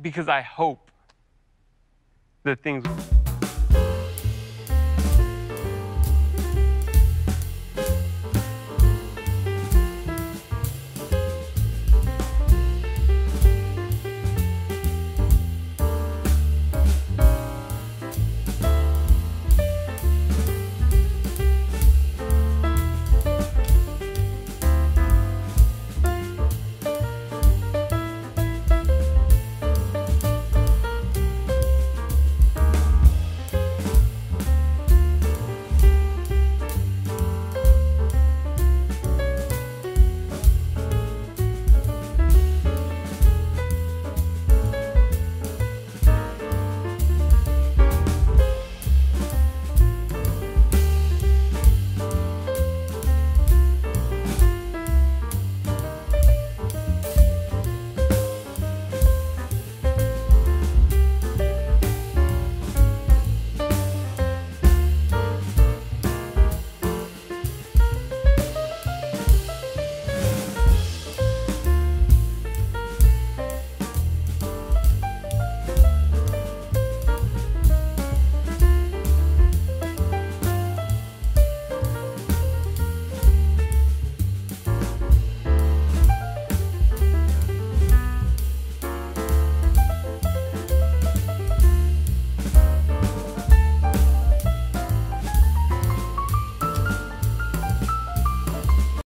because I hope that things...